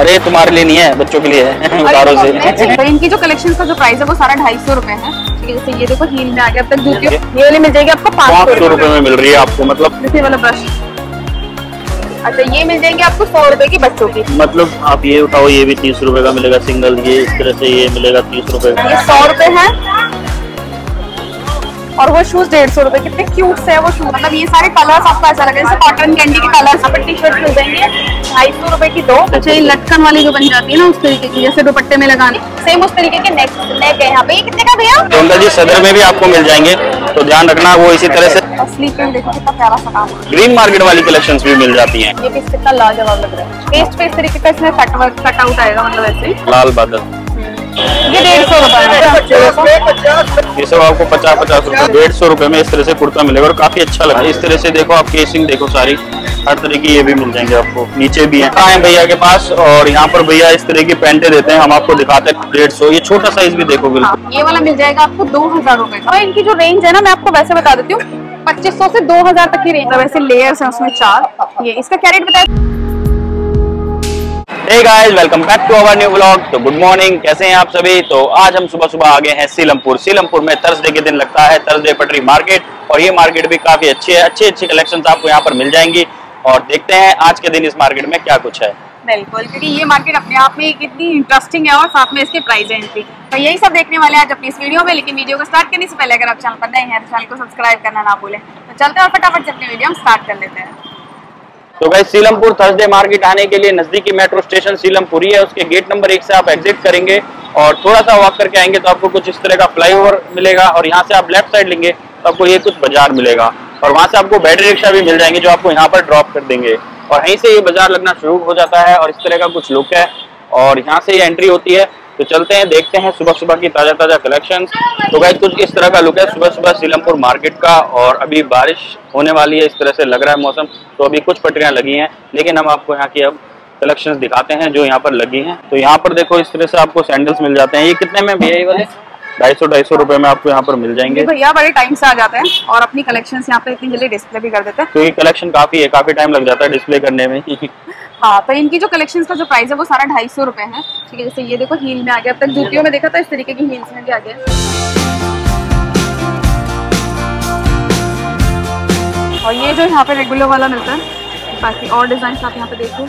अरे तुम्हारे लिए नहीं है, बच्चों के लिए है। उतारो से। इनकी जो कलेक्शन का जो प्राइस है वो सारा 250 रुपए है। जैसे ये देखो हील में आ गया, अब तक जूती ये वाली मिल जाएगी आपको 500 रुपए में मिल रही है आपको, मतलब जैसे वाला ब्रश। अच्छा ये मिल जाएंगे आपको 100 रुपए की बच्चों की, मतलब आप ये उठाओ ये भी 30 रुपए का मिलेगा सिंगल, ये इस तरह से ये मिलेगा 30 रुपए का, ये 100 रुपए है। और वो शूज 150 रुपए, कितने क्यूट से है वो शूज, मतलब ये सारे कलर्स आपको ऐसा लगे जैसे कॉटन कैंडी के कलर्स। आप टी शर्ट मिल जाएंगे 250 रुपए की दो। अच्छा ये लटकन वाली जो बन जाती है ना उस तरीके की, जैसे दुपट्टे में लगाने सेम उस तरीके के नेक है यहाँ पे। ये कितने का भैया? गोंदा जी सदर में भी आपको मिल जाएंगे, तो ध्यान रखना वो इसी तरह से। स्लीपर देखो कितना प्यारा सा काम, ग्रीन मार्केट वाली कलेक्शंस भी मिल जाती हैं। ये पीस कितना लाजवाब लग रहा है, पेस्ट पे इस तरीके का इसमें कट आउट आएगा, मतलब ऐसे लाल बादल। ये 150 रुपए, ये सब आपको 50-50 रुपए 150 रुपए में इस तरह से कुर्ता मिलेगा और काफी अच्छा लगा। इस तरह से देखो आप केसिंग देखो सारी, हर तरह की ये भी मिल जाएंगे आपको। नीचे भी है भैया के पास, और यहाँ पर भैया इस तरह की पैंटे देते हैं, हम आपको दिखाते हैं 150। ये छोटा साइज भी देखो बिल्कुल, ये वाला मिल जाएगा आपको 2000 रुपए। और इनकी जो रेंज है ना मैं आपको वैसे बता देती हूँ, 2500 से 2000 तक की रेंज है। वैसे लेयर्स है उसमें 4। ये इसका क्या रेट बताया? Hey guys, welcome back to our new vlog. तो गुड मॉर्निंग, कैसे हैं आप सभी। तो आज हम सुबह सुबह आ गए हैं सीलमपुर। सीलमपुर में थर्सडे के दिन लगता है थर्सडे पटरी मार्केट, और ये मार्केट भी काफी अच्छी है। अच्छे अच्छे कलेक्शंस आपको यहाँ पर मिल जाएंगी, और देखते हैं आज के दिन इस मार्केट में क्या कुछ है। बिल्कुल, क्योंकि ये मार्केट अपने आप में कितनी इंटरेस्टिंग है, और साथ में इसके प्राइस रेंज भी। तो यही सब देखने वाले आज अपनी इस वीडियो में। लेकिन वीडियो को स्टार्ट करने से पहले अगर आप चैनल पर नए हैं तो चैनल को सब्सक्राइब करना ना भूलें। तो चलते हैं और फटाफट से अपनी वीडियो हम स्टार्ट कर लेते हैं। तो गाइस, सीलमपुर थर्सडे मार्केट आने के लिए नजदीकी मेट्रो स्टेशन सीलमपुरी है, उसके गेट नंबर 1 से आप एग्जिट करेंगे और थोड़ा सा वॉक करके आएंगे तो आपको कुछ इस तरह का फ्लाईओवर मिलेगा, और यहाँ से आप लेफ्ट साइड लेंगे तो आपको ये कुछ बाजार मिलेगा, और वहाँ से आपको बैटरी रिक्शा भी मिल जाएंगे जो आपको यहाँ पर ड्रॉप कर देंगे। और यहीं से ये बाजार लगना शुरू हो जाता है, और इस तरह का कुछ लुक है, और यहाँ से ये एंट्री होती है। तो चलते हैं, देखते हैं सुबह सुबह की ताज़ा ताज़ा कलेक्शंस। तो गाइस, कुछ इस तरह का लुक है सुबह सुबह सीलमपुर मार्केट का, और अभी बारिश होने वाली है इस तरह से लग रहा है मौसम, तो अभी कुछ पटरियां लगी हैं, लेकिन हम आपको यहाँ की अब कलेक्शंस दिखाते हैं जो यहाँ पर लगी हैं। तो यहाँ पर देखो इस तरह से आपको सैंडल्स मिल जाते हैं। ये कितने में भैया? ये वाले 250-250 रुपए में आपको यहाँ पर मिल जाएंगे। भैया बड़े टाइम से आ जाते हैं और अपनी कलेक्शंस यहाँ पे इतनी जल्दी डिस्प्ले भी कर देते हैं, क्योंकि कलेक्शन काफी है, काफी टाइम लग जाता है डिस्प्ले करने में। हाँ, तो इनकी जो कलेक्शंस का जो प्राइस है वो सारा 250 रुपए है। ठीक है, जैसे ये देखो हील में आ गया, अब तक जूतियों में देखा था, इस तरीके की हील्स में भी आ गया। और ये जो यहाँ पे रेगुलर वाला मिलता है, बाकी और डिजाइन आप यहाँ पे देखो।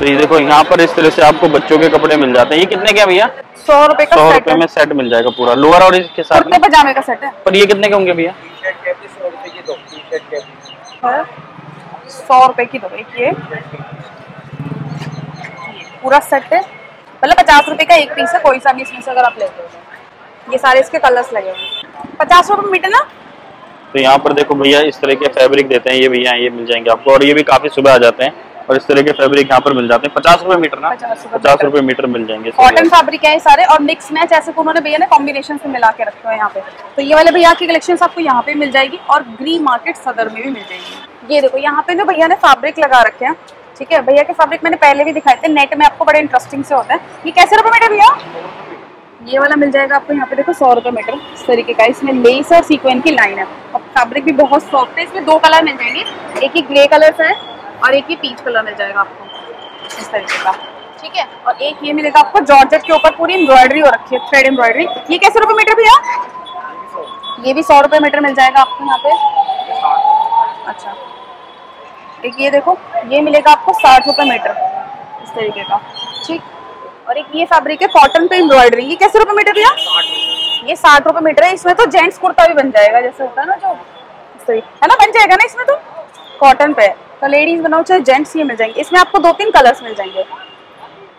तो ये देखो यहाँ पर इस तरह से आपको बच्चों के कपड़े मिल जाते हैं। ये कितने के भैया? 100 रुपए का 100 रुपए में सेट मिल जाएगा पूरा, लोअर और इसके साथ कुर्ते पजामे का सेट है। पर ये कितने के होंगे भैया? 100 रुपए की दो। एक ये पूरा सेट है, मतलब 50 रुपए का एक पीस है, कोई सा भी इसमें से अगर आप लेते हो। ये सारे इसके कलर्स लगे हुए 50 रुपए मीटर ना। तो यहाँ पर देखो भैया इस तरह के फैब्रिक देते हैं, ये भैया ये मिल जाएंगे आपको, और ये भी काफी सुबह आ जाते हैं, और इस तरह के फैब्रिक यहाँ पर मिल जाते हैं 50 रुपए मीटर ना, 50 रुपए मीटर मिल जाएंगे। कॉटन फैब्रिक है सारे, और मिक्स मैच ऐसे उन्होंने भैया ने कॉम्बिनेशन से मिला के रखे हुए यहाँ पे। तो ये वाले भैया की कलेक्शन आपको यहाँ पे मिल जाएगी, और ग्रीन मार्केट सदर में भी मिल जाएगी। ये देखो यहाँ पे जो भैया ने फैब्रिक लगा रखे हैं, ठीक है, भैया के फैब्रिक मैंने पहले भी दिखाए थे नेट में आपको, बड़े इंटरेस्टिंग से होता है। ये कैसे रुपए मीटर भैया? ये वाला मिल जाएगा आपको यहाँ पे देखो 100 रुपए मीटर इस तरीके का, इसमें लेस और सीक्वेन की लाइन है, और फैब्रिक भी बहुत सॉफ्ट है। इसमें 2 कलर मिल जाएंगे, एक ही ग्रे कलर है और एक ही पीच कलर मिल जाएगा आपको इस तरीके का, ठीक है। और एक ये मिलेगा आपको जॉर्जेट के ऊपर पूरी एम्ब्रॉयडरी हो रखी है, थ्रेड एम्ब्रॉयडरी। ये कैसे रुपए मीटर भैया? ये भी 100 रुपए मीटर मिल जाएगा आपको यहाँ पे। अच्छा, एक ये देखो ये मिलेगा आपको 60 रुपए मीटर इस तरीके का, ठीक। और एक ये फैब्रिक है कॉटन पे एम्ब्रॉयडरी, ये कैसे रुपए मीटर भैया? ये 60 रुपए मीटर है। इसमें तो जेंट्स कुर्ता भी बन जाएगा, जैसे होता है ना जो सही है ना, बन जाएगा ना इसमें, तो कॉटन पे तो लेडीज बनाओ चाहे जेंट्स ये मिल जाएंगे। इसमें आपको 2-3 कलर्स मिल जाएंगे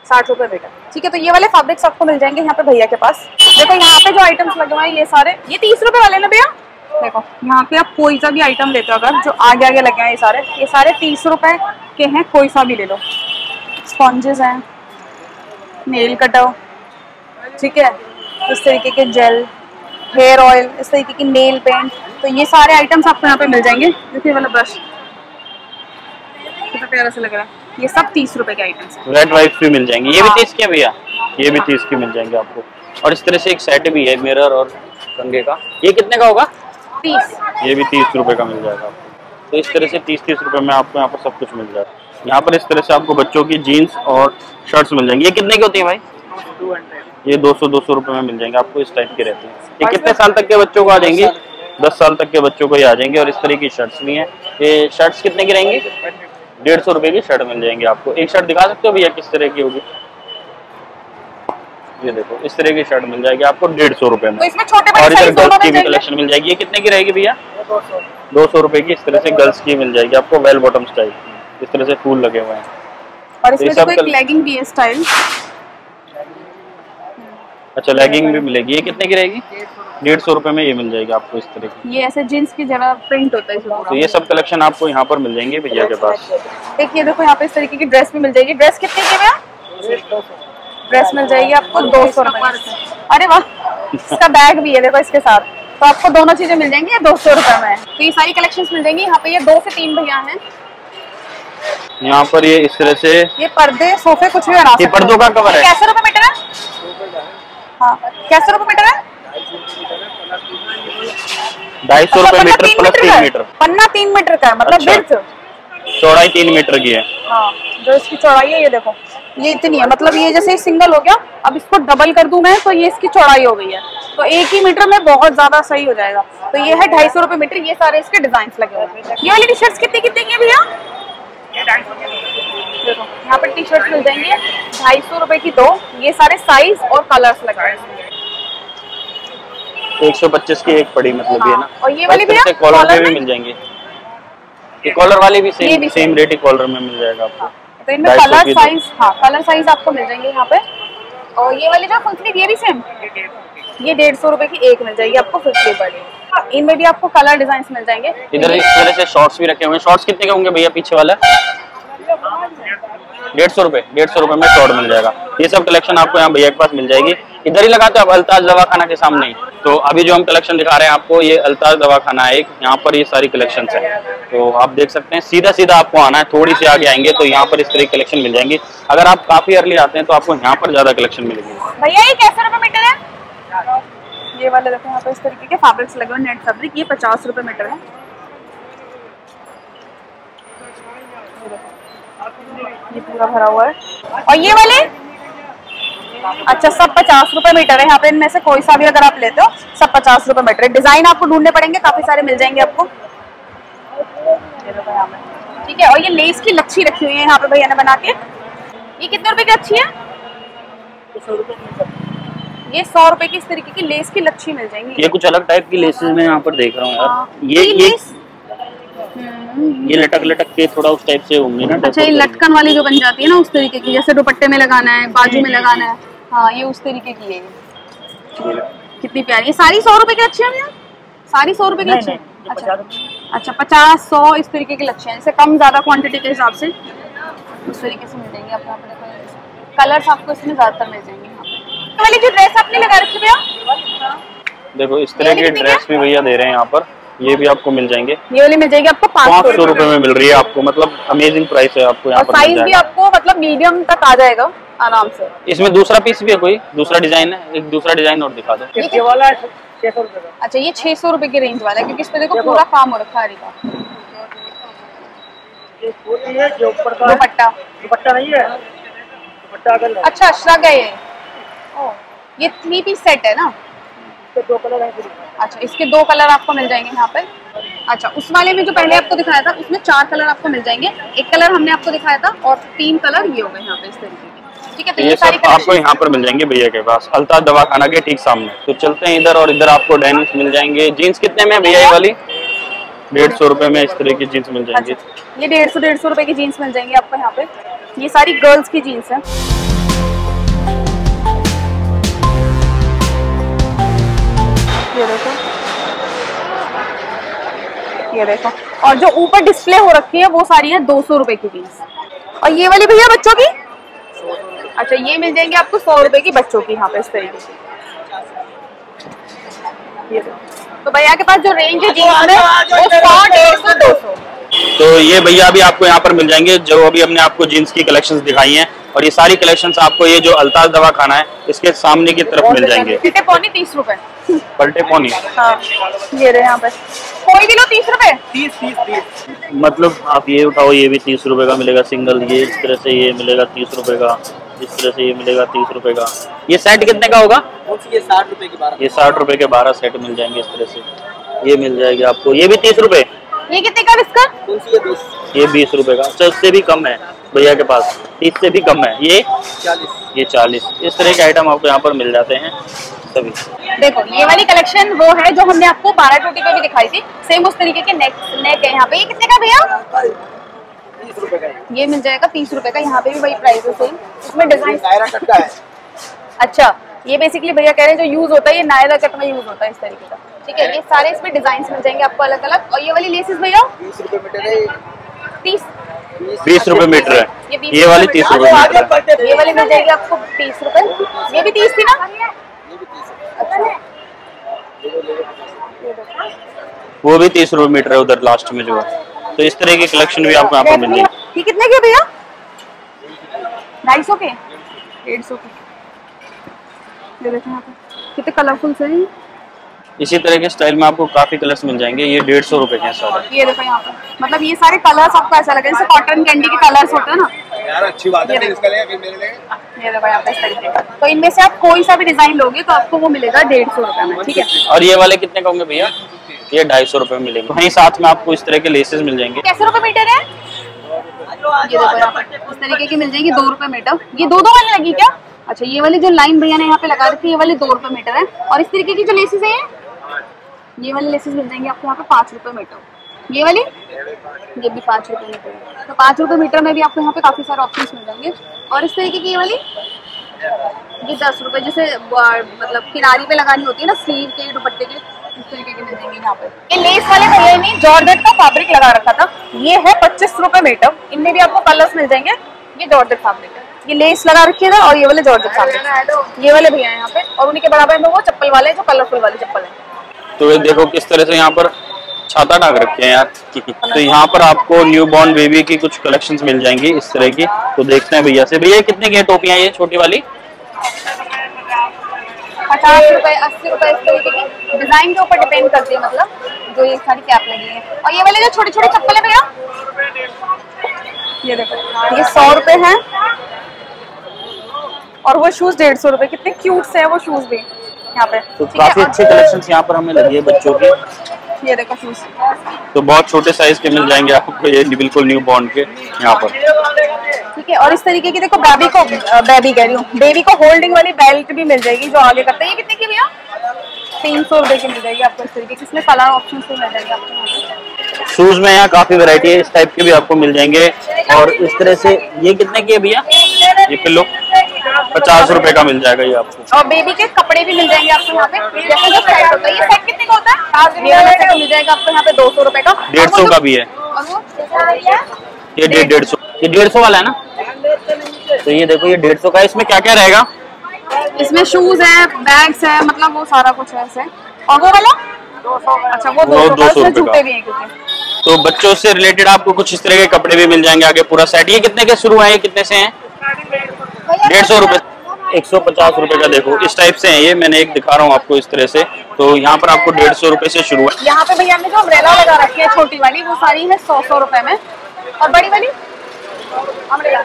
60 रुपए मीटर, ठीक है। तो ये वाले फैब्रिक्स आपको मिल जाएंगे यहाँ पे भैया के पास। देखो यहाँ पे जो आइटम्स लगवाए ये सारे, ये 30 रुपए वाले ना भैया। देखो यहाँ पे आप कोई सा भी आइटम लेते हो अगर, जो आगे आगे लगे हैं ये सारे 30 रुपए के हैं, कोई सा भी ले लो। स्पॉन्जेस हैं, नेल कटर, ठीक है, इस तरीके के जेल, हेयर ऑयल, इस तरीके की नेल पेंट, तो ये सारे आइटम्स आपको यहाँ पे मिल जाएंगे। देखिए वाला ब्रश कितना प्यारा सा लग रहा है। ये सब 30 रुपए के आइटम्स हैं। रेड वाइप्स भी मिल जाएंगे, ये भी 30 के भैया, ये भी 30 के मिल जाएंगे आपको। और इस तरह से एक सेट भी है, मिरर और कंघे का। ये कितने का होगा? 30। ये भी 30 रुपए का मिल जाएगा आपको। तो इस तरह से 30-30 रुपए में आपको यहाँ पर सब कुछ मिल जाएगा। यहाँ पर इस तरह से आपको बच्चों की जीन्स और शर्ट्स मिल जाएंगी। ये कितने की होती है भाई? ये 200-200 रुपए में मिल जाएंगे आपको। इस टाइप के रहते हैं। ये कितने साल तक के बच्चों को आ जाएंगी? 10 साल तक के बच्चों को ये आ जाएंगे। और इस तरह की शर्ट्स भी हैं। ये शर्ट्स कितने की रहेंगी? 150 रुपए की शर्ट मिल जाएंगी आपको। एक शर्ट दिखा सकते हो भैया किस तरह की होगी? ये देखो, इस तरह की शर्ट मिल जाएगी आपको 150 रुपए में। और इधर गर्ल्स की भी कलेक्शन मिल जाएगी। ये कितने की रहेगी भैया? 200 रुपए की। इस तरह से गर्ल्स की मिल जाएगी आपको, वेल बॉटम स्टाइल। इस तरह से फूल लगे हुए हैं। और इसमें तो एक लेगिंग भी है स्टाइल। अच्छा, लेगिंग भी मिलेगी। ये कितने की रहेगी? 150 रुपए में ये मिल जाएगी आपको। इस तरह की ये ऐसे जींस की जगह प्रिंट होता है। तो ये सब कलेक्शन आपको यहाँ पर मिल जाएंगे भैया के पास। देखिए, देखो यहाँ पे इस तरीके की ड्रेस भी मिल जाएगी। ड्रेस कितने की है? ड्रेस मिल जाएगी आपको 200 रुपए। अरे वाह, इसका बैग भी है देखो इसके साथ। तो आपको दोनों चीजें मिल जाएंगी 200 रुपए में। तो ये सारी कलेक्शन मिल जाएंगी यहाँ पे। ये 2 से 3 भैया है यहाँ पर। ये इस तरह से ये पर्दे, सोफे, कुछ भी बना सकते हैं। पर्दों का कवर है। कैसे रुपए मीटर है? हाँ, कैसे रुपए मीटर है? 250 रुपए मीटर प्लस 3 मीटर। पन्ना 3 मीटर का, मतलब विड्थ, चौड़ाई 3 मीटर की है। हाँ, जो इसकी चौड़ाई है ये देखो, ये इतनी है। मतलब ये जैसे सिंगल हो गया, अब इसको डबल कर दूं मैं तो ये इसकी चौड़ाई हो गई है। तो 1 ही मीटर में बहुत ज्यादा सही हो जाएगा। तो ये है 250 रुपए मीटर। ये सारे इसके डिजाइन लगे हुए हैं। ये वाली टी शर्ट कितनी की भैया? देखो यहाँ पर टी शर्ट मिल जाएंगे 250 रुपए की 2। ये सारे साइज और कलर्स लगाए हैं। 125 की एक पड़ी, मतलब हाँ। ये ना, और ये वाली भी कॉलर में भी मिल जाएंगे। ये कॉलर वाली भी सेम रेट ही कॉलर में मिल जाएगा आपको। हाँ। तो इनमें कलर साइज, हाँ कलर साइज आपको मिल जाएंगे यहाँ पे। और ये वाली जो फुल्की ये भी सेम, ये 150 रुपए की एक मिल जाएगी आपको। 50 पड़ी। इनमें भी आपको कलर डिजाइन मिल जाएंगे। इधर इस तरह से शॉर्ट्स भी रखे हुए हैं। शॉर्ट्स कितने के होंगे भैया पीछे वाला? 150 रुपए में शॉर्ट मिल जाएगा। ये सब कलेक्शन आपको यहाँ भैया के पास मिल जाएगी। इधर ही लगाते हैं आप अल्ताज दवाखाना के सामने ही। तो अभी जो हम कलेक्शन दिखा रहे हैं आपको, ये अल्ताज दवाखाना है एक। यहाँ पर ये सारी कलेक्शन है। तो आप देख सकते हैं, सीधा सीधा आपको आना है। थोड़ी सी आगे आएंगे तो यहाँ पर इस तरह की कलेक्शन मिल जाएंगी। अगर आप काफी अर्ली आते हैं तो आपको यहाँ पर ज्यादा कलेक्शन मिलेगी। भैया ये कैसे रुपए मीटर है? ये वाले देखो यहाँ पे इस तरीके के फैब्रिक्स लगे हुए, नेट फैब्रिक। ये 50 रुपए मीटर है। ये पूरा भरा हुआ है। और ये वाले, अच्छा सब 50 रुपए मीटर है यहाँ पे। इनमें से कोई सा भी अगर आप लेते हो सब 50 रुपए मीटर। डिजाइन आपको ढूंढने पड़ेंगे, काफी सारे मिल जाएंगे आपको। ठीक है। और ये लेस की लच्छी रखी हुई है यहाँ पे भैया ने बना के। ये कितने रुपए की अच्छी है? 100 रुपए। ये 100 रुपए की इस तरीके की लेस की लच्छी मिल जाएंगी। ये कुछ अलग टाइप की लेसेज में यहाँ पर देख रहा हूँ यार। ये लटक लटक के थोड़ा उस टाइप से होंगे ना। अच्छा, ये लटकन वाली जो बन जाती है ना, उस तरीके की, जैसे दुपट्टे में लगाना है, बाजू में लगाना है। हाँ, ये उस तरीके की है। कितनी प्यारी। ये सारी 100 रुपए की अच्छी है भैया? सारी 100 रुपए की अच्छी है? अच्छा, 50-100 इस तरीके के लक्ष्य हैं। जैसे कम ज्यादा क्वांटिटी के हिसाब से उस तरीके से मिल जाएंगे आपको। कलर्स आपको इसमें ज्यादातर मिल जाएंगे। पहले जो ड्रेस आपने लगा रखी भैया, देखो इस तरह की ड्रेस भी भैया दे रहे हैं यहाँ पर। ये भी आपको मिल जाएंगे। ये वाली मिल जाएगी आपको 500 रुपए में मिल रही है आपको। मतलब अमेजिंग प्राइस है आपको यहाँ पर। साइज भी आपको मतलब मीडियम तक आ जाएगा आराम से। इसमें दूसरा पीस भी है, कोई दूसरा डिजाइन है? एक दूसरा डिजाइन और दिखा दो। ये वाला 600 रुपए का। अच्छा, ये 600 रुपए की रेंज वाला है, क्योंकि इस पे देखो पूरा काम हो रखा है। अच्छा, श्रग है ये। 3 पीस सेट है ना? दो कलर है। अच्छा, इसके 2 कलर आपको मिल जाएंगे यहाँ पे। अच्छा, उस वाले में जो पहले आपको दिखाया था उसमें 4 कलर आपको मिल जाएंगे। 1 कलर हमने आपको दिखाया था और 3 कलर ये हो गए यहाँ पे इस तरीके के। ठीक है, तो ये सारी आपको यहाँ पर मिल जाएंगे भैया के पास, अल्ताज दवाखाना के ठीक सामने। तो चलते हैं इधर। और इधर आपको डेनिम्स मिल जाएंगे। जीन्स कितने में भैया? वाली 150 रुपए में इस तरह की जीन्स मिल जाएंगी। ये 150-150 रुपए की जीन्स मिल जाएंगी आपको यहाँ पे। ये सारी गर्ल्स की जीन्स है। ये देखो, और जो ऊपर डिस्प्ले हो रखी है वो सारी है 200 रुपए की जींस। और ये वाली भैया बच्चों की? अच्छा, ये मिल जाएंगे आपको 100 रुपए की बच्चों की यहाँ पे इस तरीके से। तो भैया के पास जो रेंज है जींस में वो 100, 150, 200। तो ये भैया भी आपको यहाँ पर मिल जाएंगे, जो अभी हमने आपको जीन्स की कलेक्शंस दिखाई हैं। और ये सारी कलेक्शंस आपको ये जो अल्ताज दवाखाना है इसके सामने की तरफ मिल जाएंगे। 30 रुपए। पलटे पौनी। हाँ, ये रहे यहाँ पे। कोई किलो 30 रुपए। 30 मतलब आप ये उठाओ, ये भी 30 रुपए का मिलेगा सिंगल। ये इस तरह से ये मिलेगा 30 रुपए का, इस तरह से ये मिलेगा 30 रुपए का। ये सेट कितने का होगा? ये 60 रुपए के 12। ये 60 रुपए के 12 सेट मिल जाएंगे। इस तरह से ये मिल जाएगी आपको। ये भी 30 रुपए। ये कितने का इसका? ये 20 रुपए का। अच्छा, उससे भी कम है भैया के पास, 30 से भी कम है। ये 40, ये 40। इस तरह के आइटम आपको यहाँ पर मिल जाते हैं सभी। देखो ये वाली कलेक्शन वो है जो हमने आपको 1220 पे भी दिखाई थी। सेम उस तरीके के नेक है यहाँ पे। ये कितने का भैया? 30 रुपए का। ये मिल जाएगा 30 रुपए का। यहाँ पे भी वही प्राइस है सेम। इसमें डिजाइन नायरा कट का है। अच्छा, ये बेसिकली भैया कह रहे हैं जो यूज होता है ये नायरा कट में यूज होता है इस तरीके का। ठीक है, ये सारे इसमें डिजाइन मिल जाएंगे आपको अलग अलग। और ये वाली लेसेस भैया 20 रुपए मीटर है। 20 रुपए मीटर है ये वाली। 30 रुपए ये वाली मिल जाएगी आपको 30 रुपए। ये भी 30 थी ना? वो भी 30 रुपए मीटर है उधर लास्ट में जो है। तो इस तरह की कलेक्शन भी आपको यहाँ पर मिल जाएगी। ये कितने के भैया? 250 के, 150 के। कितने कलरफुल से है। इसी तरह के स्टाइल में आपको काफी कलर्स मिल जाएंगे। ये 150 रुपए के सारे। ये देखो यहाँ पर, मतलब ये सारे कलर्स आपको ऐसा लगे जैसे कॉटन कैंडी के कलर्स होते हैं ना यार। अच्छी बात है, इसका ले फिर मेरे लिए। ये देखो यहाँ पे इस तरीके का। तो इनमें से आप कोई सा भी डिजाइन लोगे तो आपको वो मिलेगा 150 रुपए में। ठीक है। और ये वाले कितने का होंगे भैया? ये 250 रुपए में मिलेंगे। वहीं साथ में आपको इस तरह के लेसेस मिल जाएंगे। कैसे रुपए मीटर है? ये देखो यहाँ पर इस तरीके की मिल जाएंगी 2 रुपए मीटर। ये 2-2 वाली लगी क्या? अच्छा, ये वाली जो लाइन भैया ने यहाँ पे लगा रखी है ये वाली 2 रुपए मीटर है। और इस तरीके की जो लेसेस है ये वाली लेसेस मिल जाएंगी आपको यहाँ पे 5 रुपए मीटर। ये वाली ये भी 5 रुपए मीटर। तो 5 रुपए मीटर में भी आपको यहाँ पे काफी सारे ऑप्शंस मिल जाएंगे। और इस तरीके की ये वाली ये 10 रुपए, जैसे मतलब किनारी पे लगानी होती है ना स्लीव के दुपट्टे के, इस तरीके के मिल जाएंगे यहाँ पे। ये लेस वाले भैया ने जॉर्जेट का फैब्रिक लगा रखा था, ये है 25 रुपए मीटर। इनमें भी आपको कलर्स मिल जाएंगे। ये जॉर्जेट फैब्रिक, ये लेस लगा रखी है और ये वाले जॉर्जेट फैब्रिक। ये वाले भैया यहाँ पे। और उनके बराबर में वो चप्पल वाले हैं जो कलरफुल वाली चप्पल है। तो ये देखो किस तरह से यहाँ पर छाता टांग रखे हैं यार। तो यहाँ पर आपको न्यू बॉर्न बेबी की कुछ कलेक्शंस मिल जाएंगी इस तरह की। तो देखते हैं भैया से। भैया कितने की है टोपियाँ ये छोटी वाली? 50 रुपए, 80 रुपए। इस तरीके की डिजाइन के ऊपर डिपेंड करती है, मतलब जो ये सारी कैप लगी है। और ये वाले जो छोटे छोटे चप्पल है भैया ये देखो, ये 100 रुपए है। और वो शूज 150 रुपए। कितने क्यूट से है वो शूज भी यहाँ पे। तो काफी अच्छे कलेक्शंस यहाँ पर हमें लगी है बच्चों के। ये देखो शूज तो बहुत छोटे साइज के मिल जाएंगे आपको, ये बिल्कुल न्यू बॉर्न के यहाँ पर। ठीक है। और इस तरीके की देखो बेबी को होल्डिंग वाली बेल्ट भी मिल जाएगी जो आगे करते हैं। ये कितने की भैया? 300 रुपए की मिल जाएगी आपको। इस तरीके की इसमें कलर ऑप्शन भी मिल जाएंगे आपको। शूज में यहाँ काफी वेरायटी है, इस टाइप के भी आपको मिल जाएंगे। और इस तरह से ये कितने की है भैया? ये किलो 50 रुपए का मिल जाएगा ये आपको। और बेबी के कपड़े भी मिल जाएंगे आपको यहाँ पे। जैसे जो सेट होता है, ये सेट कितने का होता है? ये वाला सेट मिल जाएगा आपको यहाँ पे 200 रुपए का। 150 का भी है। और ये 150। ये 150 वाला है ना? तो ये देखो ये 150 का। इसमें क्या क्या रहेगा? इसमें शूज है, बैग्स है, मतलब वो सारा कुछ है ऐसे। और वो वाला 200। अच्छा, वो 200 जूते भी है। तो बच्चों से रिलेटेड आपको कुछ इस तरह के कपड़े भी मिल जाएंगे आगे पूरा सेट। ये कितने के शुरू है? ये कितने से है? 150 रुपए, 150 रुपए का। देखो इस टाइप से है ये, मैंने एक दिखा रहा हूँ आपको इस तरह से। तो यहाँ पर आपको 150 रुपए से शुरू है। यहाँ पे भैया ने जो अम्ब्रेला लगा रखी है छोटी वाली वो सारी है 100-100 रुपए में। और बड़ी वाली अम्ब्रेला,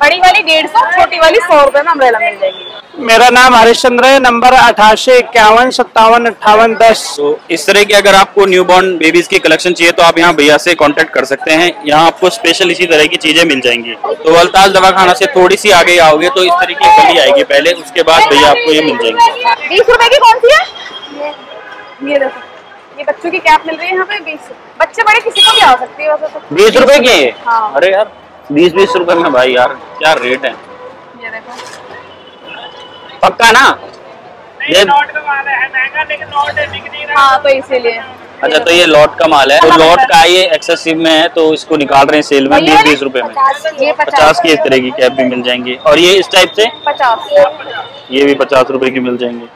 बड़ी वाली 150, छोटी वाली 100 रुपए में अम्ब्रेला मिल जाएगी। मेरा नाम हरीश चंद्र है, नंबर 8851575810। तो इस तरह की अगर आपको न्यू बॉर्न बेबीज की कलेक्शन चाहिए तो आप यहाँ भैया से कांटेक्ट कर सकते हैं। यहाँ आपको स्पेशल इसी तरह की चीजें मिल जाएंगी। तो अलताज दवाखाना से थोड़ी सी आगे आओगे तो इस तरह की गली आएगी पहले, उसके बाद भैया आपको ये मिल जाएंगे। 20 रुपए की कौन सी है? ये देखो ये बच्चों की कैप मिल रही है यहाँ पे 20। बच्चे बड़े किसी को भी आ सकती है। 20 रुपए की है? अरे यार 20-20 रुपए में भाई यार क्या रेट है। ये देखो पक्का ना ये लॉट का माल है, महंगा लेकिन लॉट है, बिक नहीं रहा। हाँ तो इसीलिए। अच्छा तो ये लॉट का माल है, तो लॉट का ये एक्सेसिव में है तो इसको निकाल रहे हैं सेल में 20-20 रुपए में। 50 की इस तरह की कैप भी मिल जाएंगी। और ये इस टाइप से 50, ये भी 50 रुपए की मिल जाएंगी।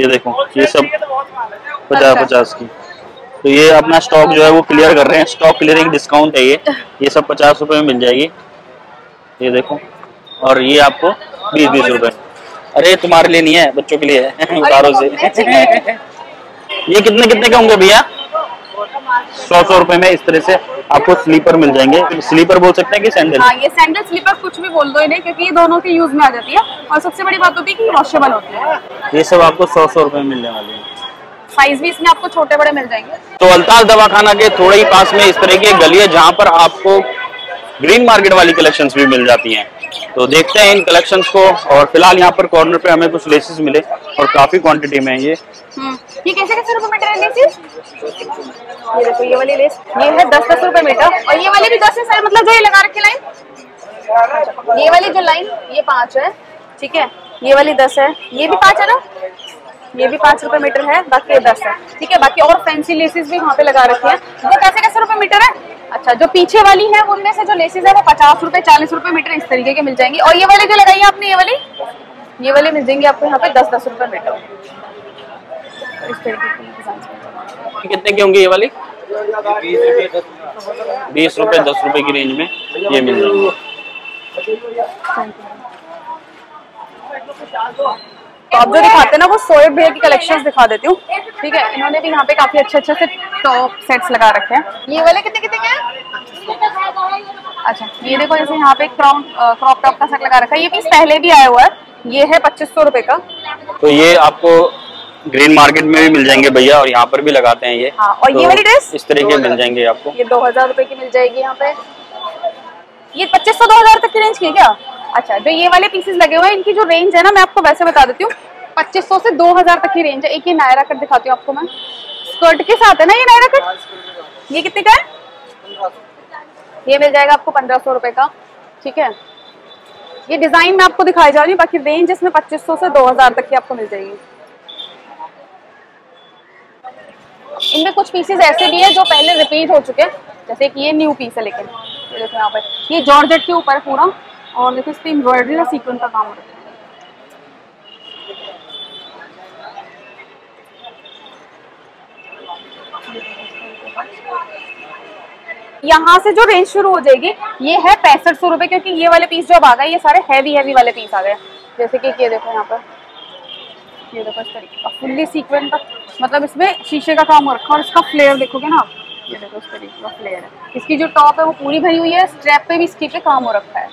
ये देखो ये सब 50-50 की। तो ये अपना स्टॉक जो है वो क्लियर कर रहे हैं, स्टॉक क्लियरिंग डिस्काउंट है ये सब 50 रुपए में मिल जाएगी। ये देखो और ये आपको 20-20 रुपए। अरे तुम्हारे लिए नहीं है, बच्चों के लिए है उतारो से। ये कितने कितने के होंगे भैया? 100 रुपए में इस तरह से आपको स्लीपर मिल जाएंगे। स्लीपर बोल सकते हैं कि सैंडल? हाँ, ये सैंडल स्लीपर कुछ भी बोल दो इन्हें, क्योंकि ये दोनों के यूज में आ जाती है। और सबसे बड़ी बात होती है कि ये वॉशेबल होती है। ये सब आपको 100 रुपए में मिलने वाले हैं। साइज भी इसमें आपको छोटे बड़े मिल जाएंगे। तो अल्ताज दवाखाना के थोड़े ही पास में इस तरह की गली है जहाँ पर आपको ग्रीन मार्केट वाली कलेक्शंस भी मिल जाती हैं। तो देखते हैं इन कलेक्शंस को। और फिलहाल यहाँ पर कॉर्नर पे हमें कुछ लेसेस मिले और काफी क्वांटिटी में है ये। ये कैसे रुपए मीटर है लेसेस? ये देखो, ये वाली लेस ये है 10 रुपए मीटर, और ये वाली भी 10 है। मतलब जो ये लगा रखी लाइन, ये वाली जो लाइन ये 5 है, ठीक है, ये वाली 10 है, ये भी 5 है ना, ये भी 5 रुपए मीटर है, बाकी ये 10 है, ठीक है। बाकी और फैंसी लेसेस भी वहाँ पे लगा रखी है। ये कैसे रुपए मीटर है? अच्छा, जो पीछे वाली है उनमें से जो लेसेस है वो 50 रुपए, 40 रुपए मीटर इस तरीके के मिल जाएंगे। और ये वाले जो लगाई है आपने, ये वाले मिल जाएंगे आपको यहाँ पे 10 रुपए मीटर इस तरीके की। कितने की होंगी ये वाली? 20 रुपए 10 रुपए की रेंज में ये मिल जाएंगे। तो आप जो दिखाते हैं ना वो सोए भैया की कलेक्शंस दिखा देती हूँ, ठीक है। इन्होंने भी यहाँ पे काफी अच्छे अच्छे से टॉप सेट्स लगा रखे हैं। ये वाले कितने कितने के हैं? अच्छा, ये देखो, जैसे यहाँ पे क्रॉप टॉप का सेट लगा रखा है। ये पीस पहले भी आया हुआ है, ये है 2500 रुपए का। तो ये आपको ग्रीन मार्केट में भी मिल जाएंगे भैया, और यहाँ पर भी लगाते हैं ये। हाँ, और ये वाली ड्रेस इस तरह के मिल जाएंगे आपको, ये 2000 रुपए की मिल जाएगी। यहाँ पे ये 2500 2000 तक की रेंज की क्या? अच्छा, जो ये वाले पीसेस लगे हुए हैं इनकी जो रेंज है ना, मैं आपको वैसे बता देती हूँ, 2500 से 2000 तक की रेंज है। एक ये नायरा कट दिखाती हूँ आपको मैं, स्कर्ट के साथ है ना ये नायरा कट। ये कितने का है? ये मिल जाएगा आपको 1500 रुपए का, ठीक है। ये डिजाइन मैं आपको दिखाई जा रही हूँ, बाकी रेंज इसमें 2500 से 2000 तक की आपको मिल जाएगी। इनमें कुछ पीसेस ऐसे भी है जो पहले रिपीट हो चुके हैं, जैसे कि ये न्यू पीस है, लेकिन ये देखो यहाँ पर ये जॉर्जेट के ऊपर पूरा, और देखो इस पे एम्ब्रॉयडरी और सीक्वेंस का काम हो रहा है। यहाँ से जो रेंज शुरू हो जाएगी ये है 6500 रुपए, क्योंकि ये वाले पीस जो अब आ गए ये सारे हैवी वाले पीस आ गए। जैसे कि ये देखो यहाँ पर, ये देखो इस तरीके का फुल्ली सीक्वेंस का, मतलब इसमें शीशे का काम हो रखा है, और इसका फ्लेयर देखोगे ना, ये देखो इस तरीके का फ्लेयर है। इसकी जो टॉप है वो पूरी भरी हुई है, स्ट्रैप पे भी इसके पे काम हो रखा है।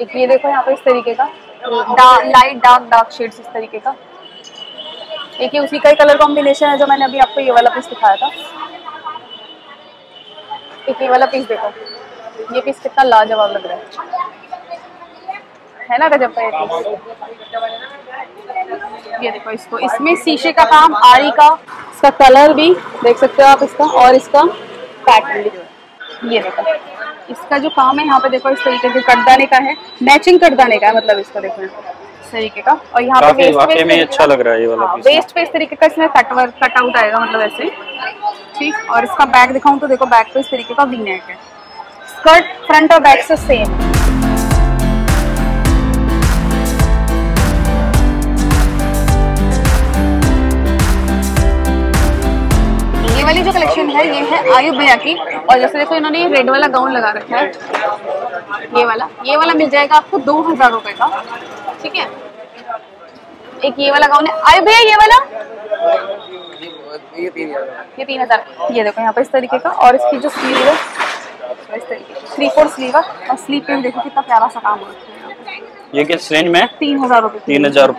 एक ये देखो यहाँ पे इस तरीके का लाइट डार्क शेड्स इस तरीके का। एक ये उसी का ही कलर कॉम्बिनेशन है जो मैंने अभी आपको ये वाला पीस दिखाया था। एक ये वाला पीस देखो, ये पीस कितना लाजवाब लग रहा है ना गजब का ये पीस। ये देखो इसको, इसमें शीशे का काम, आरी का, इसका कलर भी देख सकते हो आप इसका, और इसका पैटर्न भी। ये देखो इसका जो काम है यहाँ पे, देखो इस तरीके से कटदाने का है, मैचिंग कटदाने का है, मतलब इसको देखो इस तरीके का। और यहाँ पे वेस्ट में अच्छा लग रहा है ये वाला पीस, वेस्ट पे इस तरीके का इसमें कटआउट आएगा, मतलब ऐसे, ठीक। और इसका बैक दिखाऊं तो देखो बैक पे इस तरीके का वी नेक है। स्कर्ट फ्रंट और बैक से सेम। ये वाली जो कलेक्शन है ये है आयु भैया की, और जैसे देखो इन्होंने ये रेड वाला गाउन लगा रखा है, ये वाला मिल जाएगा आपको 2000 रुपए का, ठीक है। एक ये वाला गाउन है आयु भैया, ये वाला ये 3000। ये देखो यहाँ पे इस तरीके का, और इसकी जो स्लीव है इस तरीके 3/4 स्लीव है, और स्लीव पे देखो कितना प्यारा सा काम हो रहा है। ये किस रेंज में? 3000 रुपए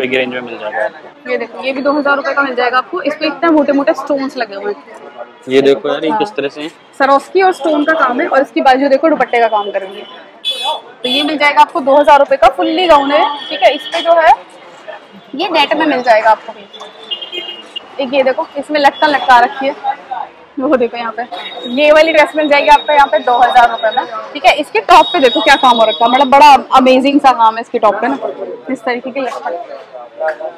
की रेंज में मिल जाएगा। ये देखो ये भी 2000 रुपए का मिल जाएगा आपको, इसमें इतने मोटे मोटे स्टोन्स लगे हुए हैं। ये देखो यार, ये किस तरह से सरोस्की और स्टोन का काम है, और इसकी बाजू देखो दुपट्टे का काम करेंगे। तो ये मिल जाएगा आपको 2000 रुपए का, फुल्ली गाउन है, ठीक है। इस पे जो है ये नेट में मिल जाएगा आपको। एक ये देखो इसमें लटकन लटका रखी है, वो देखो यहाँ पे ये वाली ड्रेस मिल जाएगी आपको यहाँ पे 2000 रुपए में, ठीक है। इसके टॉप पे देखो क्या काम हो रखा है, मतलब बड़ा अमेजिंग सा काम है इसके टॉप पे ना, इस तरीके के लटकन।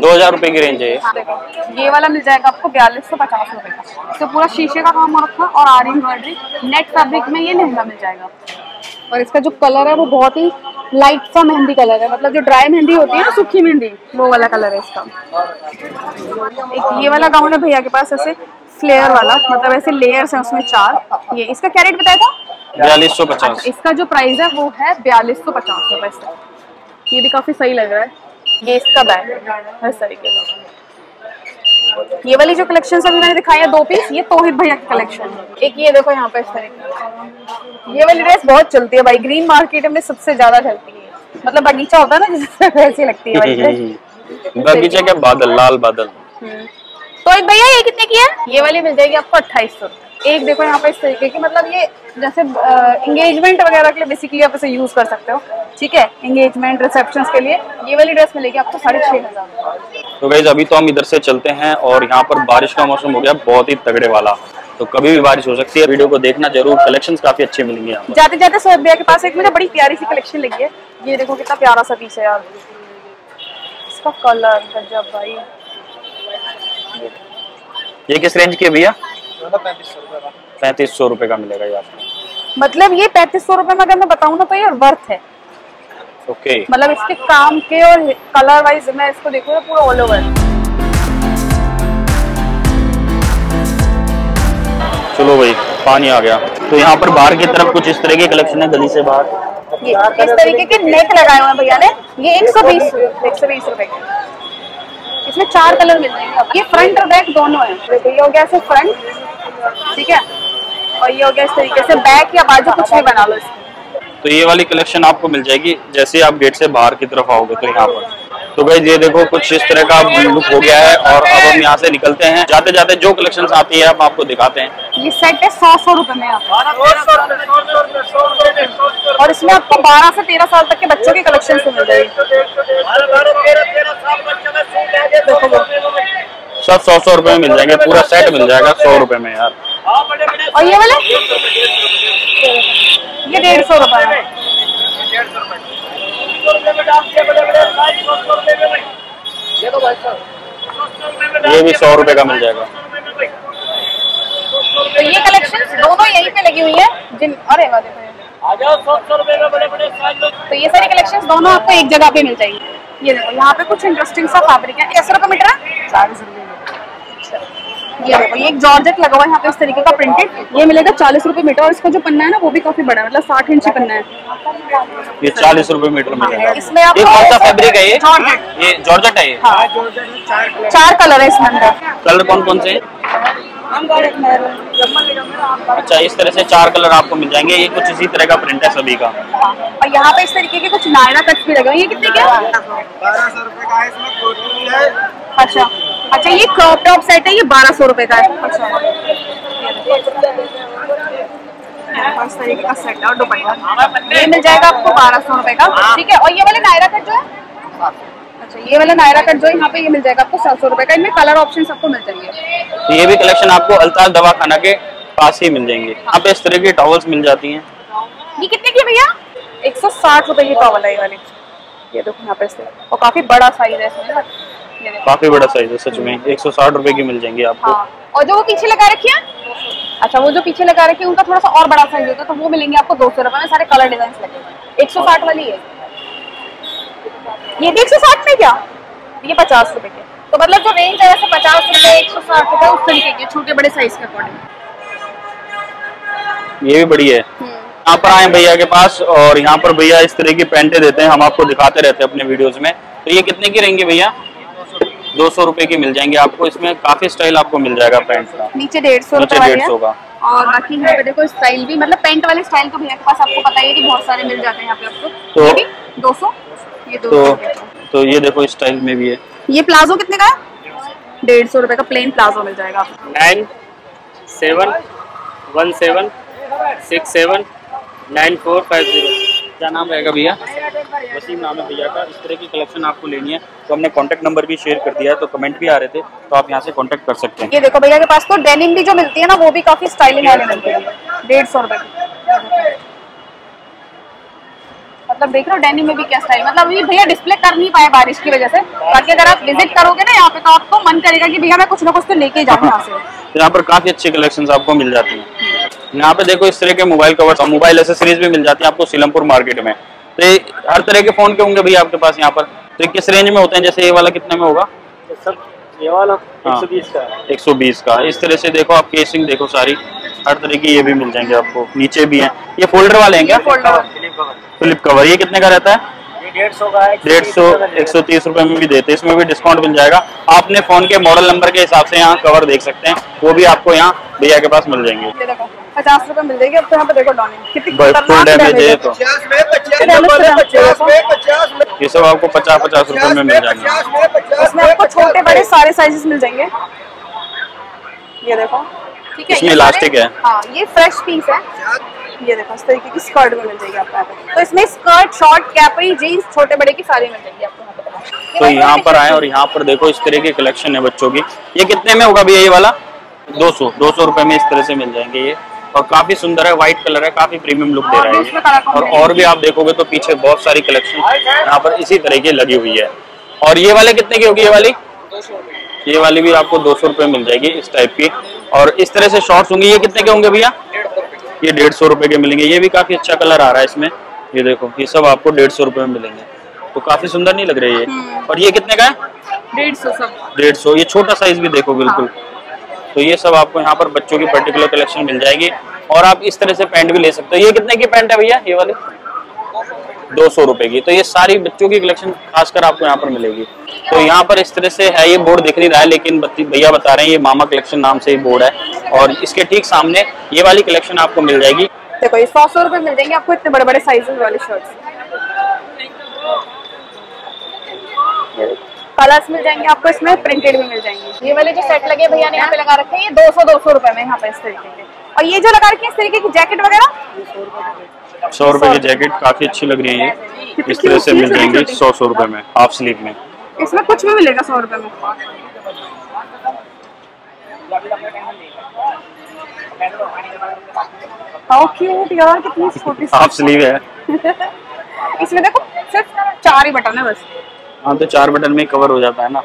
2000 रुपए की रेंज है। हाँ, देखो ये वाला मिल जाएगा आपको 4250 रुपए का। इसका पूरा शीशे का काम हो रखा है, और आरी एम्ब्रॉयडरी नेट फैब्रिक में ये लहंगा मिल जाएगा। और इसका जो कलर है वो बहुत ही लाइट सा मेहंदी कलर है, मतलब जो ड्राई मेहंदी होती है ना, सूखी मेहंदी, वो वाला कलर है इसका। एक ये वाला गाउन है भैया के पास, ऐसे फ्लेयर वाला, मतलब ऐसे लेयर्स हैं उसमें 4। ये इसका क्या रेट बताया था? 4250। इसका जो प्राइस है वो है 4250 रुपए से। ये भी काफी सही लग रहा है। ये इसका बैग है इस तरीके का। ये वाली जो कलेक्शन अभी मैंने दिखाई है दो पीस, ये तोहिद भैया की कलेक्शन है। एक ये देखो यहाँ पे इस तरीके, ये वाली ड्रेस बहुत चलती है भाई, ग्रीन मार्केट में सबसे ज्यादा चलती है। मतलब बगीचा होता है ना जिससे वैसी लगती है वाली, बगीचे के बादल, लाल बादल। तोहिद भैया ये कितने की है? ये वाली मिल जाएगी आपको 2800। एक देखो यहाँ पे इस तरीके की, मतलब ये जैसे इंगेजमेंट वगैरह के लिए बेसिकली आप इसे यूज कर सकते हो, ठीक है, इंगेजमेंट रिसेप्शन के लिए। ये वाली ड्रेस मिलेगी आपको 6500। तो गाइस अभी तो हम इधर से चलते हैं और यहाँ पर बारिश का मौसम हो गया बहुत ही तगड़े वाला, तो कभी भी बारिश हो सकती है। वीडियो को देखना जरूर, कलेक्शंस काफी अच्छे मिलेंगे। जाते जाते सोहेब भैया के पास एक मुझे बड़ी प्यारी सी कलेक्शन लगी है। ये देखो कितना प्यारा सा पीस है यार, इसका कलर गजब भाई। ये किस रेंज की है भैया? 3500 रुपए का मिलेगा ये आपको। मतलब ये 3500 रुपए में अगर मैं बताऊँ ना तो ये वर्थ है। ओके। मतलब इसके काम के और कलर वाइज मैं इसको देखूँ पूरा ऑल ओवर। चलो भाई पानी आ गया। तो यहाँ पर बाहर की तरफ कुछ इस तरह के कलेक्शन है, गली से बाहर ये इस तरीके के नेक लगाए हुए हैं भैया ने। ये 120 रुपए के, इसमें 4 कलर मिल जाएंगे आपको। ये फ्रंट और बैक दोनों है, ये हो गया ऐसे फ्रंट, ठीक है, और ये हो गया इस तरीके से बैक या बाजू, कुछ भी बना लो इसको। तो ये वाली कलेक्शन आपको मिल जाएगी जैसे आप गेट से बाहर की तरफ आओगे तो यहाँ पर। तो भाई ये देखो कुछ इस तरह का लुक हो गया है और अब हम यहाँ से निकलते हैं। जाते जाते जो कलेक्शन आती है हम आपको दिखाते हैं। ये सेट है 100 रुपए में और इसमें आपको 12 से 13 साल तक के बच्चों की कलेक्शन मिल जाएगी। 100 रुपए में मिल जाएंगे, पूरा सेट मिल जाएगा 100 रुपए में यार। और ये वाले ये 150 रुपए में। ये भी 100 रुपए का मिल जाएगा। तो ये कलेक्शंस दोनों यहीं पे लगी हुई है जिन, अरे वादे तो ये सारी कलेक्शंस दोनों आपको एक जगह पे मिल जाएंगी। ये देखो यहाँ पे कुछ इंटरेस्टिंग सा फैब्रिक है। 10 रुपए मीटर, 40 रुपए। ये देखो ये एक जॉर्जेट लगा हुआ है यहाँ पे इस तरीके का प्रिंटेड, ये मिलेगा 40 रुपए मीटर। और इसका जो पन्ना है ना वो भी काफी बड़ा है, मतलब 60 इंची पन्ना है। ये 40 रुपए मीटर मिलेगा। इसमें आप कौन सा फैब्रिक है? ये जॉर्जेट है। ये हाँ, 4 कलर है इसमें अंदर। कलर कौन कौन से? अच्छा, इस तरह से 4 कलर आपको मिल जाएंगे। ये कुछ इसी तरह का प्रिंट है सभी का। और यहाँ पे इस तरीके के कुछ नायरा कट भी लगे हुए। ये कितने के? 1200 रुपए का है, इसमें कोटी भी है। अच्छा, ये क्रॉप टॉप सेट है, ये 1200 रुपए का है। अच्छा, सेट और दुपट्टा ये मिल जाएगा आपको 1200 रुपए का, ठीक है। और ये वाले नायरा कट जो है, अच्छा ये वाला नायरा कट जो यहाँ पे ये मिल जाएगा आपको 700 रुपए का। इनमें कलर ऑप्शन आपको मिल जाएंगे। ये भी कलेक्शन आपको अल्ताज दवाखाना के पास ही मिल जाएंगे। यहाँ पे इस तरह की टॉवल्स मिल जाती हैं। ये कितने की भैया? 160 रुपए की टॉवल है ये वाली। ये देखो यहाँ पे से, और काफी बड़ा साइज है, काफी बड़ा साइज है सच में। 160 रुपए की मिल जाएंगी आपको। और जो वो पीछे लगा रखी है, अच्छा वो जो पीछे लगा रखी है उनका थोड़ा सा और बड़ा साइज होता है, तो वो मिलेंगे आपको 200 रुपए में। सारे कलर डिजाइन लगेंगे। 160 वाली है ये भी। 160 में क्या? ये 50 रुपए के। तो मतलब जो रेंज है वैसे 50 रुपए 160 रुपए उस तरीके के, छोटे बड़े साइज के अकॉर्डिंग। ये भी बड़ी है। यहाँ पर आए भैया के पास और यहाँ पर भैया इस तरह की पैंटे देते हैं, हम आपको दिखाते रहते हैं अपने वीडियोस में। तो ये कितने की रहेंगे भैया? 200 रुपए की मिल जाएंगे आपको। इसमें काफी स्टाइल आपको मिल जाएगा पैंट का। नीचे 150 का और बाकी यहाँ पे देखो स्टाइल भी, मतलब पैंट वाले स्टाइल तो भैया के पास आपको पता ही है कि बहुत सारे मिल जाते हैं यहाँ पे आपको। तो 200 ये तो ये देखो स्टाइल में भी है। ये प्लाजो कितने का है? 150 रुपए का प्लेन प्लाजो मिल जाएगा आपको। 9717679450 क्या नाम रहेगा भैया? वसीम नाम है भैया का। इस तरह की कलेक्शन आपको लेनी है तो हमने कांटेक्ट नंबर भी शेयर कर दिया है, तो कमेंट भी आ रहे थे, तो आप यहाँ से कांटेक्ट कर सकते हैं। ये देखो भैया के पास तो डेनिम भी जो मिलती है ना वो भी काफी स्टाइलिंग वाली मिलती है। 150 रुपए की, मतलब देख रहे हो डेनिम में भी क्या स्टाइल। मतलब ये भैया डिस्प्ले कर नहीं पाए बारिश की वजह से, ताकि अगर आप विजिट करोगे ना यहाँ पे तो आपको मन करेगा कि भैया मैं कुछ ना कुछ तो लेके जाऊँ यहाँ से। यहाँ पर काफी अच्छे कलेक्शंस आपको मिल जाती हैं। यहाँ पे देखो इस तरह के मोबाइल कवर, मोबाइल एसेसरीज भी मिल जाती है आपको सीलमपुर मार्केट में। तो हर तरह के फोन के होंगे भैया आपके पास यहाँ पर। तो किस रेंज में होते हैं? जैसे ये वाला कितने में होगा? ये वाला 120 का। 120 का। इस तरह से देखो आप केसिंग देखो सारी, हर तरह की ये भी मिल जाएंगे आपको, नीचे भी हैं। ये फोल्डर वाले हैं क्या? फोल्डर वाले फ्लिप कवर। ये कितने का रहता है? 150 का है। 130 रुपए में भी देते हैं, इसमें भी डिस्काउंट मिल जाएगा। आपने फोन के मॉडल नंबर के हिसाब से यहाँ कवर देख सकते हैं, वो भी आपको यहाँ भैया के पास मिल जाएंगे। 50 रुपए मिल जाएगी। अब तो यहाँ पे देखो डॉनिंग, ये सब आपको 50-50 रुपए में मिल जाएंगे। इसमें आपको छोटे बड़े सारे साइजेस मिल जाएंगे। ये देखो, ठीक है, इसमें इलास्टिक है। हाँ, ये फ्रेश पीस है। ये देखो, इस तरीके की स्कर्ट में मिल जाएगी आपको। तो इसमें स्कर्ट, शॉर्ट, कैपरी, जीन्स, छोटे बड़े की सारी मिल जाएगी आपको। तो यहाँ पर आए और यहाँ पर देखो इस तरह की कलेक्शन है बच्चों की। ये कितने में होगा भैया? ये वाला 200 रुपए में इस तरह से मिल जाएंगे ये। और काफी सुंदर है, व्हाइट कलर है, काफी प्रीमियम लुक दे रहा है। और भी आप देखोगे तो पीछे बहुत सारी कलेक्शन यहाँ पर इसी तरह की लगी हुई है। और ये वाले कितने की होगी? ये वाली 200, ये वाली भी आपको 200 रुपए मिल जाएगी इस टाइप की। और इस तरह से शॉर्ट्स होंगे। ये कितने के होंगे भैया? ये 150 रुपए के मिलेंगे। ये भी काफी अच्छा कलर आ रहा है इसमें। ये देखो, ये सब आपको 150 रुपए में मिलेंगे। तो काफी सुंदर नहीं लग रही है ये। और ये कितने का है? 150। ये छोटा साइज भी देखो बिल्कुल। तो ये सब आपको यहाँ पर बच्चों की पर्टिकुलर कलेक्शन मिल जाएगी। और आप इस तरह से पैंट भी ले सकते हो। ये कितने की पैंट है भैया? ये वाले 200 रुपए की। तो ये सारी बच्चों की कलेक्शन खासकर आपको यहाँ पर मिलेगी। तो यहाँ पर इस तरह से है, ये बोर्ड दिख नहीं रहा है, लेकिन भैया बता रहे हैं ये मामा कलेक्शन नाम से ही बोर्ड है। और इसके ठीक सामने ये वाली कलेक्शन आपको मिल जाएगी। देखो, ये 100 रुपए मिल जाएंगे आपको, इतने बड़े बड़े साइजेस वाले शर्ट्स। कलर्स मिल जाएंगे आपको इसमें, प्रिंटेड भी मिल जाएंगे। ये वाले जो सेट लगे भैया ने यहाँ पे लगा रखे हैं, ये 200 रुपए में यहाँ पे इस तरीके के। और ये जो लगा रखे हैं इस तरीके की जैकेट वगैरह, 100 रुपए की जैकेट काफी अच्छी लग रही है। ये इस तरह से मिल जाएंगी 100 रुपए में, हाफ स्लीव में। इसमें कुछ भी मिलेगा 100 रुपए में। यार कितनी छोटी हाफ स्लीव है। इसमें देखो सिर्फ 4 ही बटन है बस। हाँ, तो 4 बटन में कवर हो जाता है ना।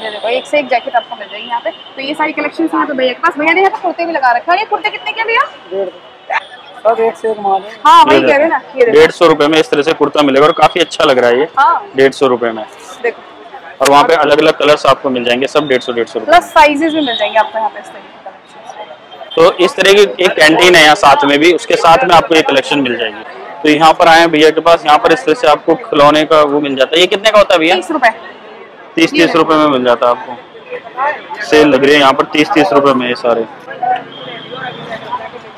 देखो, एक से एक जैकेट आपको मिल जाएगी यहाँ पे। तो ये सारी कलेक्शन यहाँ पे भैया के पास। भैया ने यहाँ पे कुर्ते भी लगा रखा है। ये कुर्ते कितने के भैया? सब एक से एक माल है। हाँ, वही कह रहे हैं ना। ये 150 रुपए में इस तरह से कुर्ता मिलेगा और काफी अच्छा लग रहा है ये। हाँ, 150 रुपए में देखो। और वहाँ पे अलग अलग कलर्स आपको मिल जाएंगे, सब 150 प्लस साइजेस भी मिल जाएंगे आपको यहाँ पे इस तरह के। तो इस तरह की एक कैंटीन है यहाँ साथ में भी, उसके साथ में आपको ये कलेक्शन मिल जाएगी। तो यहाँ पर आए भैया के पास, यहाँ पर इस तरह से आपको खिलौने का वो मिल जाता है। ये कितने का होता है भैया? 30 रुपए में मिल जाता है आपको। सेल लग रही है यहाँ पर 30 रुपए में ये सारे।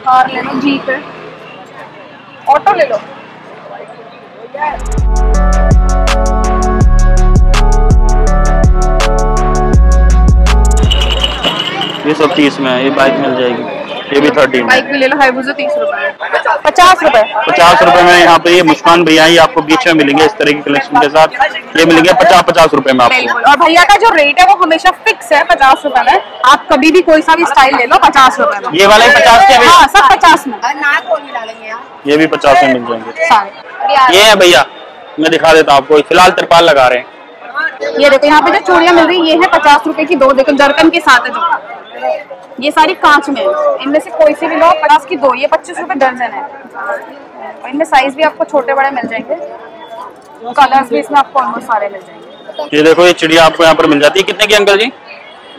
कार ले लो, जीप है, ऑटो ले लो। ये सब 30 में है। ये बाइक मिल जाएगी, ये भी 30 में। बाइक भी ले लो, हाईबुजो 30 रुपए, 50 रुपए में। यहाँ पे ये मुस्कान भैया ही आपको बीच में मिलेंगे इस तरह की कलेक्शन के साथ। ये मिलेंगे 50-50 रुपए में आपको। और भैया का जो रेट है वो हमेशा फिक्स है, 50 रुपए में। आप कभी भी कोई सा भी स्टाइल ले लो, 50 रुपए में। ये वाले 50 के? हाँ, सब 50 में। ये भी 50 में मिल जाएंगे। ये है भैया, मैं दिखा देता हूँ आपको। फिलहाल तिरपाल लगा रहे हैं। ये देखो, यहाँ पे जो चूड़ियाँ मिल रही है, ये है 50 रुपए की 2। देखो, जरकन के साथ है जो। ये सारी कांच में, इनमें से कोई से भी लो, 50 की 2। ये 25 रुपए दर्जन है। और इनमें साइज भी आपको छोटे बड़े मिल जाएंगे। कलर्स भी इसमें आपको ऑलमोस्ट सारे मिल जाएंगे। ये देखो, ये चिड़िया आपको यहाँ पर मिल जाती है। कितने की अंकल जी?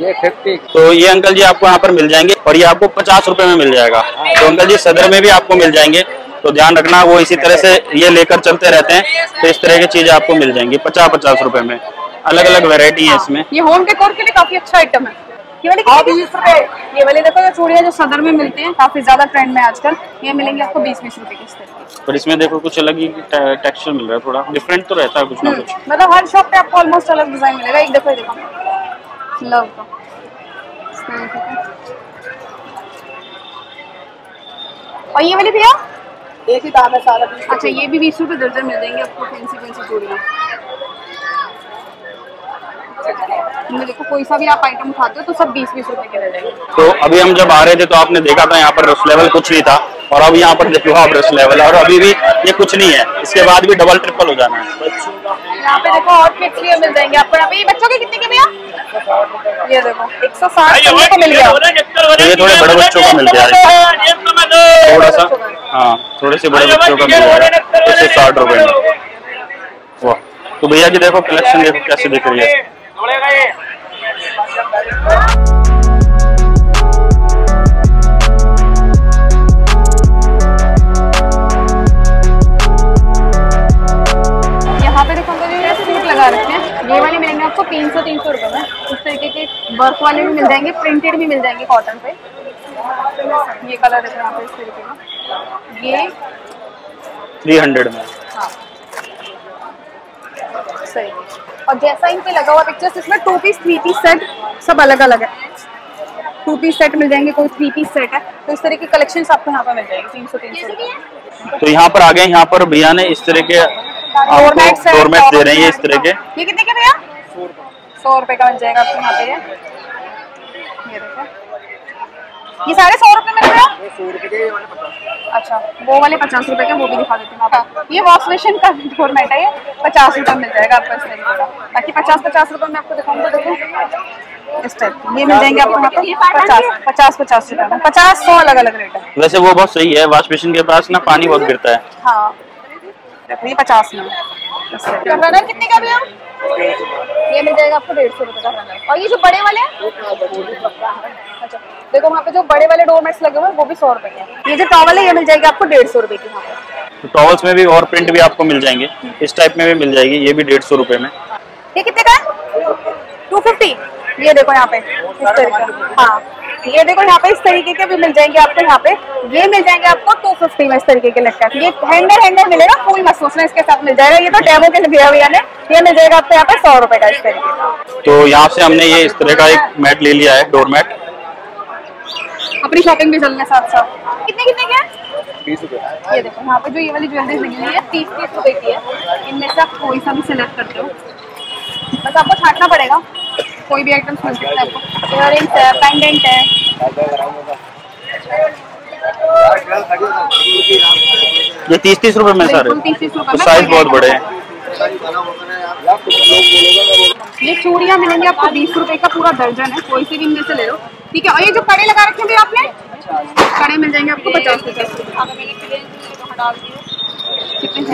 ये 50। तो ये अंकल जी आपको यहाँ पर मिल जाएंगे। और ये आपको 50 रुपए में मिल जाएगा। तो अंकल जी सदर में भी आपको मिल जाएंगे, तो ध्यान रखना। वो इसी तरह से ये लेकर चलते रहते हैं, तो इस तरह की चीजें आपको मिल जाएंगी 50-50 रुपए में। अलग अलग वेरायटी है इसमें। ये होम डेकोर के लिए काफी अच्छा आइटम है। ये वाले देखो, ये चूड़ियाँ जो सदर में मिलते हैं, काफी ज्यादा ट्रेंड में आजकल। ये मिलेंगे आपको 20-20 रुपए की इस तरह की। पर इसमें देखो कुछ अलग ही टेक्सचर मिल रहा है, थोड़ा डिफरेंट तो रहता है कुछ ना कुछ। मतलब हर शॉप पे आपको ऑलमोस्ट अलग डिजाइन मिलेगा। एक देखो, और ये वाली भैया एक ही दाम है सारा। अच्छा, ये भी 20 रुपए दर्जन मिल जाएंगे आपको। फैंसी चूड़ियाँ देखो, कोई सा भी आप आइटम उठाते हो तो सब 20-20 रुपए के ले जाएंगे। तो अभी हम जब आ रहे थे तो आपने देखा था यहाँ पर रस लेवल कुछ नहीं था, और अब यहाँ पर देखो आप रस लेवल, और अभी भी ये कुछ नहीं है, इसके बाद भी डबल ट्रिपल हो जाना है। यहाँ पे देखो और कितने मिल जाएंगे आपको। यहाँ पे बच्चों के कितने के भैया? ये देखो 160 को मिल गया। ये थोड़े बड़े बच्चों का मिल गया है, थोड़ा सा। हाँ, थोड़े से बड़े बच्चों का मिल गया 160 रुपए में। वाह! तो भैया जी देखो कलेक्शन देखो कैसे दिख रही है। आपको 300 रुपये में इस तरीके के वर्क वाले भी मिल जाएंगे, प्रिंटेड भी मिल जाएंगे कॉटन पे। ये कलर है यहाँ पे इस तरीके का, ये 300 में। हाँ सही। और जैसा इन पे लगा हुआ पिक्चर्स, इसमें 2 पीस 3 पीस सेट सब अलग अलग है। 2 पीस सेट मिल जाएंगे, कोई 3 पीस सेट है, तो इस तरह के कलेक्शन आपको यहाँ पर मिल जाएंगे 300। तो यहाँ पर आ गए, यहाँ पर भैया ने इस तरह के डोरमेट दे रहे हैं, ये इस तरह के। ये कितने के भैया? 100 रुपए का मिल जाएगा आपको यहाँ पे। ये देखो, ये सारे 100 रुपए में भैया। अच्छा, वो वाले 50 रुपए के, वो भी दिखा देते हैं आपको। ये वॉश बेसिन का डोरमेट है, ये 50 रुपये मिल जाएगा आपको इस तरीके का। बाकी 50-50 रुपये में आपको दिखाऊंगा। देखो इस टाइप ये मिल जाएंगे आपको यहाँ पर 50-50 रुपए में। 50-100 अलग अलग रेट है। वैसे वो बहुत सही है, वॉश बेसिन के पास ना पानी बहुत गिरता है। हाँ, ये 50 में। रनर कितने का भैया? ये मिल जाएगा आपको 150 रुपए का रनर। और ये जो बड़े वाले हैं, अच्छा देखो वहाँ पे जो बड़े वाले डोरमेट्स लगे हुए हैं वो भी 100 रुपए के। ये जो टॉवल है ये मिल जाएगी आपको 150 रुपए की। यहाँ पे टॉवल्स में भी और प्रिंट भी आपको मिल जाएंगे, इस टाइप में भी मिल जाएगी, ये भी 150 रुपए में। ये कितने का है? 250। ये देखो यहाँ पे इस तरीके। हाँ, ये देखो यहाँ पे इस तरीके के भी मिल जाएंगे आपको। यहाँ पे ये मिल जाएंगे आपको 250 में इस तरीके के लटका। ये हैंगर हैंगर मिलेगा, कोई मत सोचना इसके साथ मिल जाएगा। ये तो डेमो के लिए दिया हुआ है। ये मिल जाएगा आपको यहाँ पे 100 रुपए का इस तरीके का। तो यहाँ से हमने ये इस तरह का एक मैट ले लिया है, डोर मैट। अपनी शॉपिंग भी चलने साथ साथ। कितने के हैं? 30 रुपए। ये देखो यहाँ पे जो ये वाली ज्वेलरी लगी हुई है 30-30 रुपए की है। इनमें से आप कोई सा भी सिलेक्ट करते हो, बस आपको छाटना पड़ेगा। कोई भी आइटम मिल सकता है आपको। इयररिंग्स है, पेंडेंट है। ये 30-30 रुपए में सारे। 30-30 रुपए में साइज बहुत बड़े हैं। ये चूड़ियाँ मिलेंगी आपको 20 रुपए का पूरा दर्जन है, कोई सी भी इनमें से ले लो, ठीक है। और ये जो कड़े लगा रखे हैं आपने, कड़े मिल जाएंगे आपको 50 रुपए।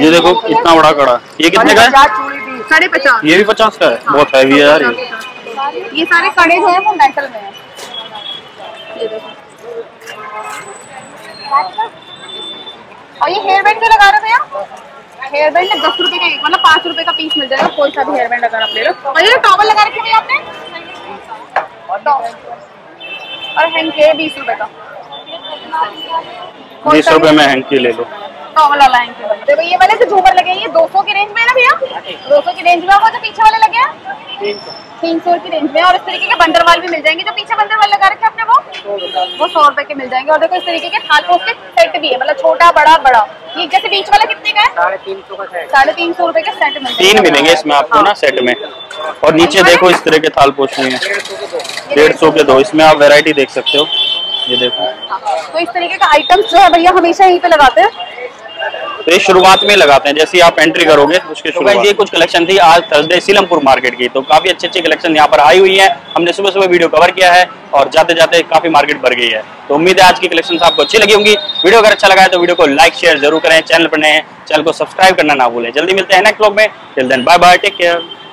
ये देखो इतना बड़ा कड़ा। ये कितने का है? 50। ये भी 50 का है, बहुत हैवी है यार। ये सारे कड़े जो है वो मेटल में है। ये देखो। और ये हेयर बैंड जो लगा रहे हैं भैया, हेयर बैंड में 10 रुपए का, मतलब 5 रुपए का पीस मिल जाएगा। कोई सा भी हेयर बैंड अगर आप ले लो। और ये टॉवल लगा रखे भैया आपने, और हैंके 20 रुपए का। 20 रुपए में हैंके ले लो, टॉवल वाला हैंके। देखो ये वाले जो झूमर लगे हैं ये 200 की रेंज में है ना भैया। 200 की रेंज में होगा। जो पीछे वाले लगे हैं 300 की रेंज में। और इस तरीके के बंदरवाल भी मिल जाएंगे। जो पीछे बंदरवाल लगा रखे आपने वो 100 रुपए के मिल जाएंगे। और देखो इस तरीके के थाल पोस्ट के सेट भी है, मतलब छोटा बड़ा बड़ा। ये जैसे बीच वाला कितने का है? 350 का सेट। 350 रुपए के सेट मिल जाएंगे। 3 मिलेंगे इसमें आपको ना सेट में। और नीचे देखो इस तरह के थाल पोस्ट में 150 के 2। इसमें आप वेरायटी देख सकते हो। ये देखो, तो इस तरीके का आइटम्स जो है भैया हमेशा यहीं पे लगाते हैं। तो ये शुरुआत में लगाते हैं, जैसे आप एंट्री करोगे उसके शुरुआत। ये कुछ कलेक्शन थी आज थर्सडे सीलमपुर मार्केट की। तो काफी अच्छे अच्छे कलेक्शन यहाँ पर आई हुई है। हमने सुबह सुबह वीडियो कवर किया है और जाते जाते काफी मार्केट भर गई है। तो उम्मीद है आज की कलेक्शन आपको अच्छी लगी होंगी। वीडियो अगर अच्छा लगा है तो वीडियो को लाइक शेयर जरूर करें। चैनल पर नए हैं, चैनल को सब्सक्राइब करना ना भूलें। जल्दी मिलते हैं नेक्स्ट व्लॉग में। Till then bye bye, take care.